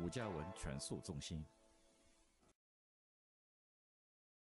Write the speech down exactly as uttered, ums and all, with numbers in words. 吴嘉文全素中心。